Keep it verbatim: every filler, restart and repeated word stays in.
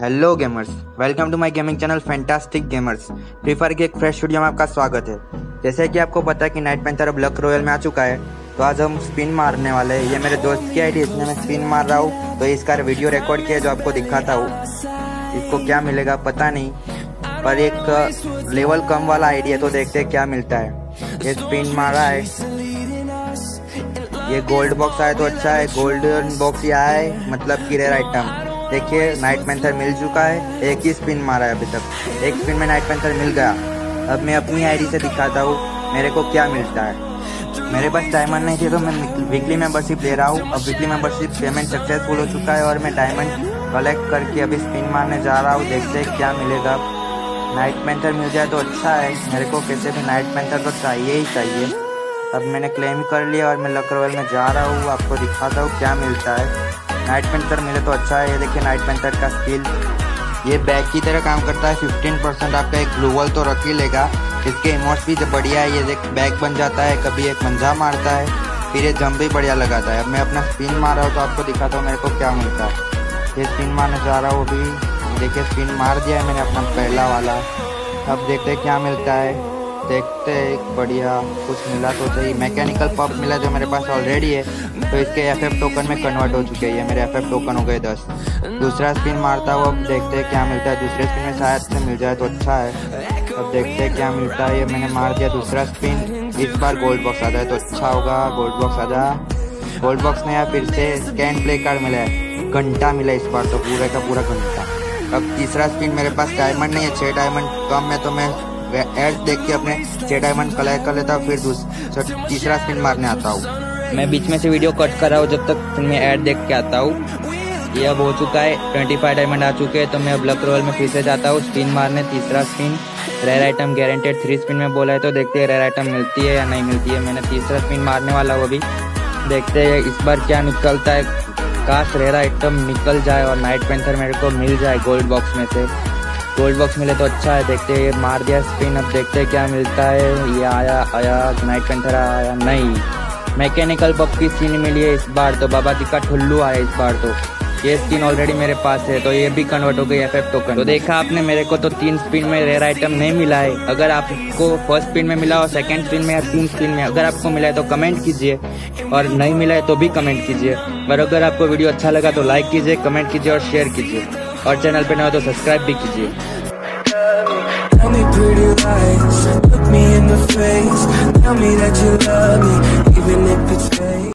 Hello gamers, welcome to my gaming channel fantastic gamers. Free fire की एक fresh video में आपका स्वागत है। जैसे कि आपको पता है कि नाइट पैंथर अब लक रॉयल में आ चुका है, तो आज हम स्पिन मारने वाले हैं। ये मेरे दोस्त की आईडी, इसमें मैं स्पिन मार रहा हूँ, तो इसका वीडियो रिकॉर्ड किया जो आपको दिखाता हूँ। इसको क्या मिलेगा पता नहीं, पर एक लेवल कम वाला आईडी है, तो देखते हैं क्या मिलता है। ये स्पिन मारा है, ये गोल्ड बॉक्स आया तो अच्छा है। गोल्डन बॉक्स ही आया है, मतलब कि रेयर आइटम। देखिए नाइट पैंथर मिल चुका है, एक ही स्पिन मारा है अभी तक, एक स्पिन में नाइट पैंथर मिल गया। अब मैं अपनी आईडी से दिखाता हूँ मेरे को क्या मिलता है। मेरे पास डायमंड नहीं थे तो मैं वीकली मेंबरशिप ले रहा हूँ। अब वीकली मेंबरशिप पेमेंट सक्सेसफुल हो चुका है और मैं डायमंड कलेक्ट करके अभी स्पिन मारने जा रहा हूँ। देखते क्या मिलेगा। नाइट पैंथर मिल जाए तो अच्छा है, मेरे को कैसे भी नाइट पैंथर तो चाहिए ही चाहिए। अब मैंने क्लेम कर लिया और मैं लक रॉयल में जा रहा हूँ, आपको दिखाता हूँ क्या मिलता है। नाइट पैंथर मिले तो अच्छा है। ये देखिए नाइट पैंथर का स्किल, ये बैग की तरह काम करता है। पंद्रह परसेंट आपका एक ग्लोबल तो रख ही लेगा। इसके इमोट्स भी बढ़िया है, ये देख बैग बन जाता है, कभी एक पंजा मारता है, फिर ये जंप भी बढ़िया लगाता है। अब मैं अपना स्पिन मार रहा हूँ तो आपको दिखाता हूँ मेरे को क्या मिलता है। ये स्पिन मारने जा रहा हूँ अभी, देखिए स्पिन मार दिया है मैंने अपना पहला वाला। अब देखते क्या मिलता है, देखते एक बढ़िया कुछ मिला तो सही। मैकेनिकल पम्प मिला जो मेरे पास ऑलरेडी है, तो इसके एफएफ टोकन में कन्वर्ट हो चुके हैं। मेरे एफएफ टोकन हो गए दस। दूसरा स्पिन मारता हूँ, अब देखते हैं क्या मिलता है। दूसरे स्पिन में शायद से मिल जाए तो अच्छा है। अब देखते हैं क्या मिलता है। ये मैंने मार दिया दूसरा स्पिन। इस बार गोल्ड बॉक्स आ जाए तो अच्छा होगा। गोल्ड बॉक्स आ जाए, गोल्ड बॉक्स में या फिर से स्कैन प्ले कार्ड मिला है, घंटा मिला इस बार तो पूरे का पूरा घंटा। अब तीसरा स्पिन, मेरे पास डायमंड नहीं है, छः डायमंड कम है तो मैं एड्स देख के अपने छः डायमंड कलेक्ट कर लेता हूँ, फिर दूसरा तीसरा स्पिन मारने आता हूँ। मैं बीच में से वीडियो कट कर रहा हूँ जब तक मैं ऐड देख के आता हूँ। ये अब हो चुका है, पच्चीस डायमंड आ चुके हैं, तो मैं अब लक रॉयल में फिर से जाता हूँ स्पिन मारने। तीसरा spin rare item guaranteed three spin में बोला है, तो देखते हैं रेयर आइटम मिलती है या नहीं मिलती है। मैंने तीसरा स्पिन मारने वाला हूँ अभी, देखते हैं इस बार क्या निकलता है। काश रेयर आइटम निकल जाए और नाइट पैंथर मेरे को मिल जाए गोल्ड बॉक्स में से। गोल्ड बॉक्स मिले तो अच्छा है। देखते हैं, ये मार दिया स्पिन, अब देखते हैं क्या मिलता है। ये आया आया नाइट पैंथर आया नहीं। मैकेनिकल पप की स्किन मिली है इस बार, तो बाबा जी का ठुल्लू आया इस बार तो। ये स्किन ऑलरेडी मेरे पास है, तो ये भी कन्वर्ट हो गई एफएफ टोकन। तो देखा आपने, मेरे को तो तीन स्पिन में रेयर आइटम नहीं मिला है। अगर आपको फर्स्ट स्पिन में मिला और सेकंड स्पिन में या तीन स्पिन में अगर आपको मिला है तो कमेंट कीजिए, और नहीं मिला है तो भी कमेंट कीजिए। और अगर आपको वीडियो अच्छा लगा तो लाइक कीजिए, कमेंट कीजिए और शेयर कीजिए, और चैनल पर न हो तो सब्सक्राइब भी कीजिए। Tell me that you love me, even if it's fake.